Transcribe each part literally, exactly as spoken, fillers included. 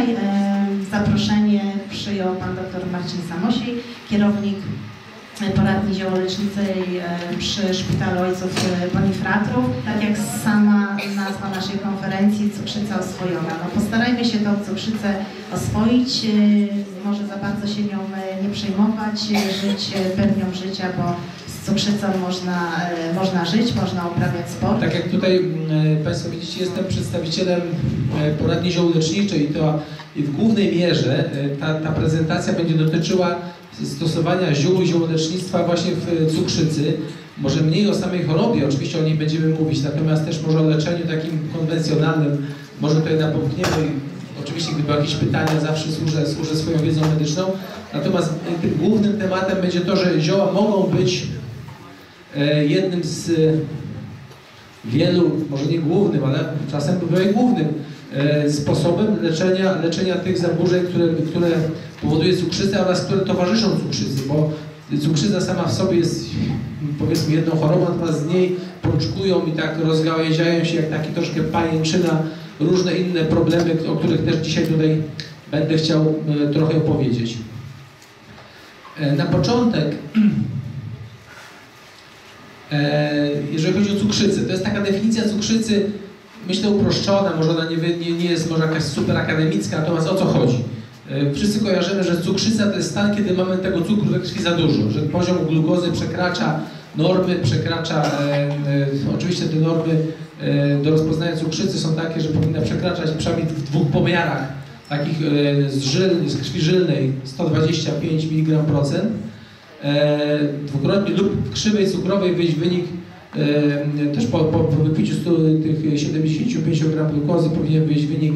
Dzisiaj e, zaproszenie przyjął pan dr Marcin Samosiej, kierownik poradni ziołoleczniczej przy Szpitalu Ojców Bonifratrów. Tak jak sama nazwa naszej konferencji, cukrzyca oswojona. No postarajmy się tą cukrzycę oswoić, może za bardzo się nią nie przejmować, żyć pewnią życia, bo z cukrzycą można, można żyć, można uprawiać sport. Tak jak tutaj Państwo widzicie, jestem przedstawicielem poradni ziołoleczniczej i to w głównej mierze ta, ta prezentacja będzie dotyczyła stosowania ziół i ziołolecznictwa właśnie w cukrzycy. Może mniej o samej chorobie, oczywiście o niej będziemy mówić, natomiast też może o leczeniu takim konwencjonalnym. Może tutaj napomkniemy, oczywiście gdyby jakieś pytania, zawsze służę, służę swoją wiedzą medyczną. Natomiast tym głównym tematem będzie to, że zioła mogą być jednym z wielu, może nie głównym, ale czasem bywają głównym sposobem leczenia, leczenia tych zaburzeń, które, które powoduje cukrzycę oraz które towarzyszą cukrzycy, bo cukrzyca sama w sobie jest, powiedzmy, jedną chorobą, natomiast z niej pączkują i tak rozgałęziają się jak taki troszkę pajęczyna różne inne problemy, o których też dzisiaj tutaj będę chciał trochę opowiedzieć. Na początek, jeżeli chodzi o cukrzycę, to jest taka definicja cukrzycy, myślę, uproszczona, może ona nie, nie, nie jest może jakaś super akademicka, natomiast o co chodzi? Wszyscy kojarzymy, że cukrzyca to jest stan, kiedy mamy tego cukru we krwi za dużo, że poziom glukozy przekracza normy, przekracza, e, e, oczywiście te normy e, do rozpoznania cukrzycy są takie, że powinna przekraczać przynajmniej w dwóch pomiarach, takich e, z, żylny, z krwi żylnej sto dwadzieścia pięć miligramów procent, e, dwukrotnie lub w krzywej cukrowej wyjść wynik. Też po, po, po wypiciu tych siedemdziesięciu pięciu gramów glukozy powinien być wynik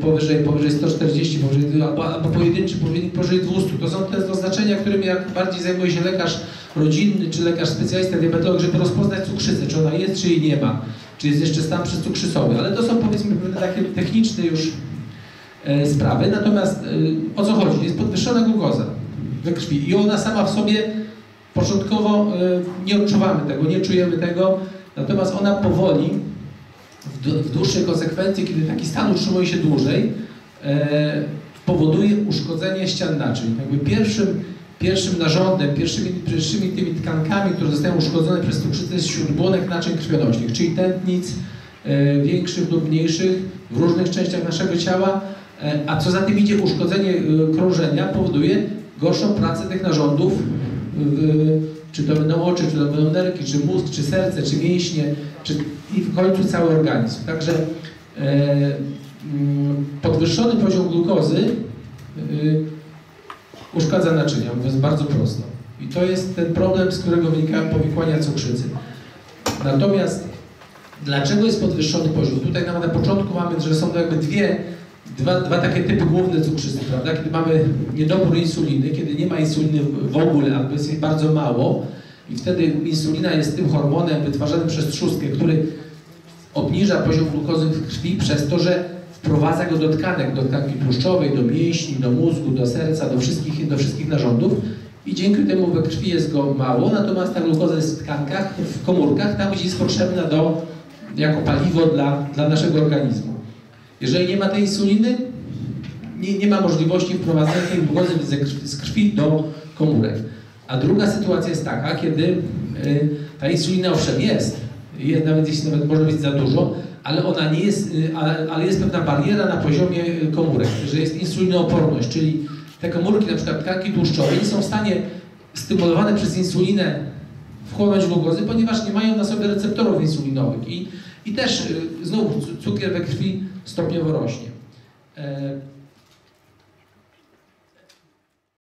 powyżej, powyżej stu czterdziestu, powyżej, albo, albo pojedynczy powinien powyżej dwieście. To są te oznaczenia, którymi jak bardziej zajmuje się lekarz rodzinny czy lekarz specjalista diabetolog, żeby rozpoznać cukrzycę, czy ona jest, czy jej nie ma, czy jest jeszcze stan przycukrzycowy. Ale to są, powiedzmy, pewne takie techniczne już sprawy. Natomiast o co chodzi? Jest podwyższona glukoza we krwi i ona sama w sobie początkowo nie odczuwamy tego, nie czujemy tego, natomiast ona powoli, w dłuższej konsekwencji, kiedy taki stan utrzymuje się dłużej, powoduje uszkodzenie ścian naczyń. Jakby pierwszym, pierwszym narządem, pierwszymi, pierwszymi tymi tkankami, które zostają uszkodzone przez cukrzycę, jest śródbłonek naczyń krwionośnych, czyli tętnic większych lub mniejszych w różnych częściach naszego ciała, a co za tym idzie, uszkodzenie krążenia powoduje gorszą pracę tych narządów, W, czy to będą oczy, czy to będą nerki, czy mózg, czy serce, czy mięśnie, czy, i w końcu cały organizm. Także e, podwyższony poziom glukozy e, uszkadza naczynia, mówiąc bardzo prosto. I to jest ten problem, z którego wynikają powikłania cukrzycy. Natomiast dlaczego jest podwyższony poziom? Tutaj na, na początku mamy, że są to jakby dwie Dwa, dwa takie typy główne cukrzycy, prawda? Kiedy mamy niedobór insuliny, kiedy nie ma insuliny w ogóle, albo jest jej bardzo mało, i wtedy insulina jest tym hormonem wytwarzanym przez trzustkę, który obniża poziom glukozy w krwi przez to, że wprowadza go do tkanek, do tkanki tłuszczowej, do mięśni, do mózgu, do serca, do wszystkich, do wszystkich narządów, i dzięki temu we krwi jest go mało, natomiast ta glukoza jest w tkankach, w komórkach, tam gdzie jest potrzebna do, jako paliwo dla, dla naszego organizmu. Jeżeli nie ma tej insuliny, nie, nie ma możliwości wprowadzenia tej glukozy z krwi do komórek. A druga sytuacja jest taka, kiedy y, ta insulina owszem jest, jest nawet jeśli nawet może być za dużo, ale ona nie jest, y, ale, ale jest pewna bariera na poziomie komórek, że jest insulinooporność, czyli te komórki, na przykład tkanki tłuszczowe, nie są w stanie stymulowane przez insulinę wchłonąć glukozy, ponieważ nie mają na sobie receptorów insulinowych. I, i też y, znowu cukier we krwi stopniowo rośnie.